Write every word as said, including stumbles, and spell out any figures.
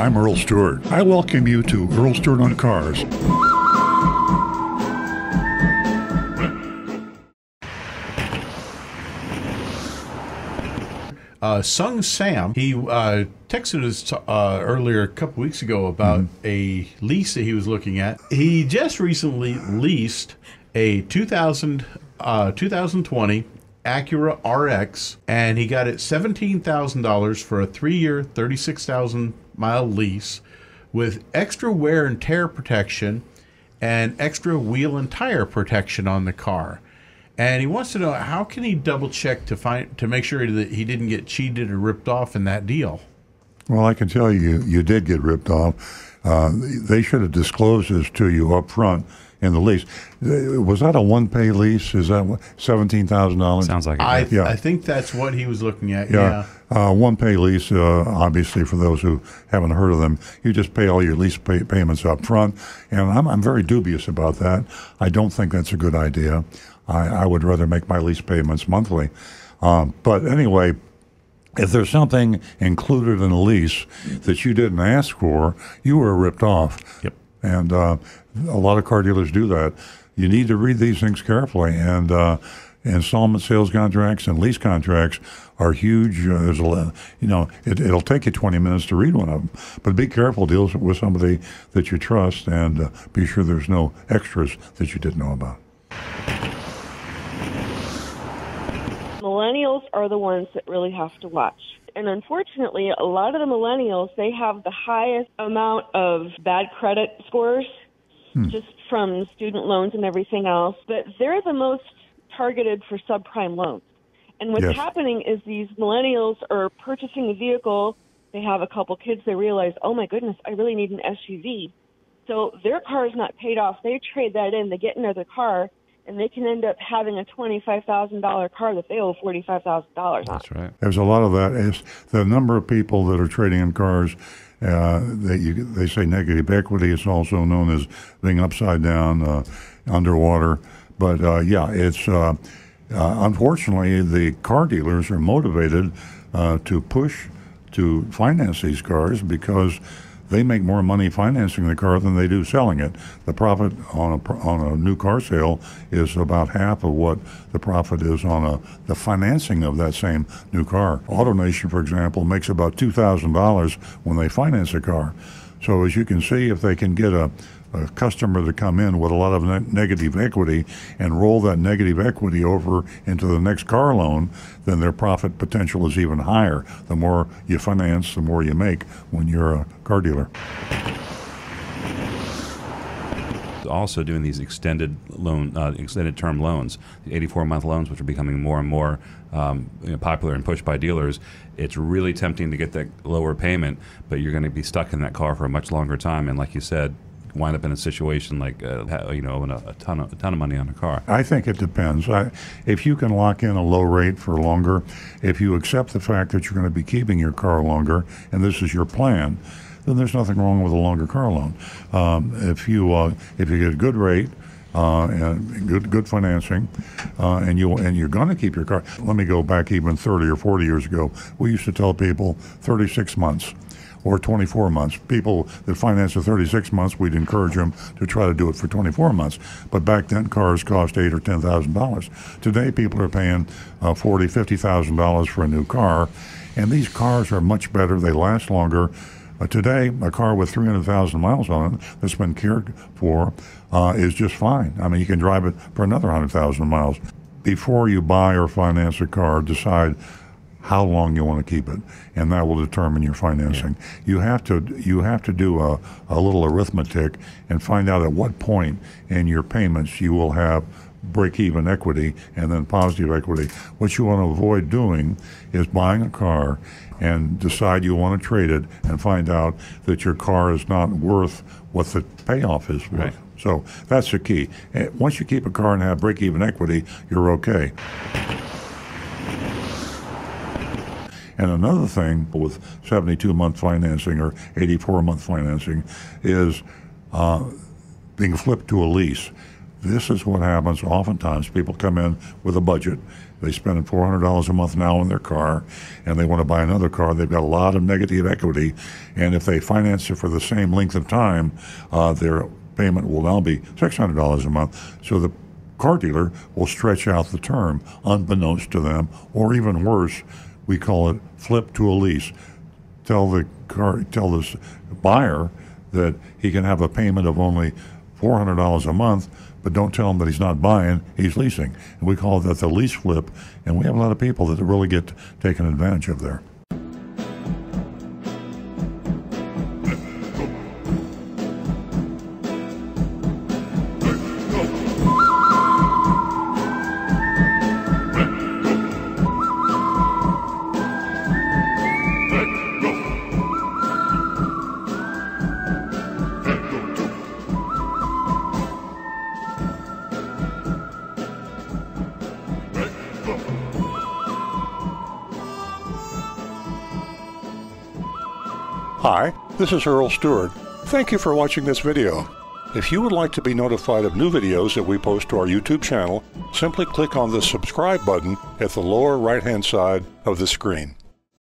I'm Earl Stewart. I welcome you to Earl Stewart on Cars. Uh, Sung Sam, he uh, texted us uh, earlier a couple weeks ago about mm-hmm. a lease that he was looking at. He just recently leased a two thousand, uh, twenty twenty Acura R X, and he got it seventeen thousand dollars for a three-year, thirty-six thousand mile lease with extra wear and tear protection and extra wheel and tire protection on the car. And he wants to know, how can he double check to find to make sure that he didn't get cheated or ripped off in that deal? Well, I can tell you, you did get ripped off. Uh, they should have disclosed this to you up front in the lease. Was that a one-pay lease? Is that seventeen thousand dollars? Sounds like it. I, yeah. I think that's what he was looking at, yeah. yeah. Uh, one-pay lease, uh, obviously, for those who haven't heard of them, you just pay all your lease pay payments up front. And I'm, I'm very dubious about that. I don't think that's a good idea. I, I would rather make my lease payments monthly. Um, but anyway, if there's something included in a lease that you didn't ask for, you were ripped off. Yep. And uh, a lot of car dealers do that. You need to read these things carefully. And uh, installment sales contracts and lease contracts are huge. Uh, there's a, you know, it, it'll take you twenty minutes to read one of them. But be careful, deal with somebody that you trust, and uh, be sure there's no extras that you didn't know about. Millennials are the ones that really have to watch. And unfortunately, a lot of the millennials, they have the highest amount of bad credit scores hmm. just from student loans and everything else. But they're the most targeted for subprime loans. And what's yes. happening is these millennials are purchasing a vehicle. They have a couple kids. They realize, oh, my goodness, I really need an S U V. So their car is not paid off. They trade that in. They get another car. And they can end up having a twenty-five thousand dollar car that they owe forty-five thousand dollars on. That's right. There's a lot of that. It's the number of people that are trading in cars, uh, that you, they say negative equity. It's also known as being upside down, uh, underwater. But, uh, yeah, it's uh, uh, unfortunately the car dealers are motivated uh, to push to finance these cars because they make more money financing the car than they do selling it. The profit on a, on a new car sale is about half of what the profit is on a, the financing of that same new car. AutoNation, for example, makes about two thousand dollars when they finance a car. So as you can see, if they can get a, a customer to come in with a lot of ne negative equity and roll that negative equity over into the next car loan, then their profit potential is even higher. The more you finance, the more you make when you're a car dealer. Also doing these extended loan, uh, extended term loans, eighty-four month loans, which are becoming more and more um, you know, popular and pushed by dealers. It's really tempting to get that lower payment, but you're going to be stuck in that car for a much longer time. And like you said, wind up in a situation like uh, you know, a, a ton of a ton of money on a car. I think it depends. I, if you can lock in a low rate for longer, if you accept the fact that you're going to be keeping your car longer, and this is your plan, then there's nothing wrong with a longer car loan. Um, if you uh, if you get a good rate uh, and good good financing, uh, and you and you're going to keep your car. Let me go back even thirty or forty years ago. We used to tell people thirty-six months. Or twenty-four months. People that finance for thirty-six months, we'd encourage them to try to do it for twenty-four months. But back then, cars cost eight or ten thousand dollars. Today, people are paying uh, forty, fifty thousand dollars for a new car, and these cars are much better. They last longer. Uh, today, a car with three hundred thousand miles on it that's been cared for uh, is just fine. I mean, you can drive it for another one hundred thousand miles. Before you buy or finance a car, decide how long you want to keep it, and that will determine your financing. Yeah. You have to you have to do a, a little arithmetic and find out at what point in your payments you will have break-even equity and then positive equity. What you want to avoid doing is buying a car and decide you want to trade it and find out that your car is not worth what the payoff is worth. Right. So that's the key. Once you keep a car and have break-even equity, you're okay. And another thing with seventy-two month financing or eighty-four month financing is uh, being flipped to a lease. This is what happens oftentimes. People come in with a budget They're spending four hundred dollars a month now on their car, and they want to buy another car. They've got a lot of negative equity, and if they finance it for the same length of time, uh, their payment will now be six hundred dollars a month. So the car dealer will stretch out the term unbeknownst to them, or even worse, we call it flip to a lease. Tell the car, tell this buyer that he can have a payment of only four hundred dollars a month, but don't tell him that he's not buying, he's leasing. And we call that the lease flip, and we have a lot of people that really get taken advantage of there. Hi, this is Earl Stewart. Thank you for watching this video. If you would like to be notified of new videos that we post to our YouTube channel, simply click on the subscribe button at the lower right-hand side of the screen.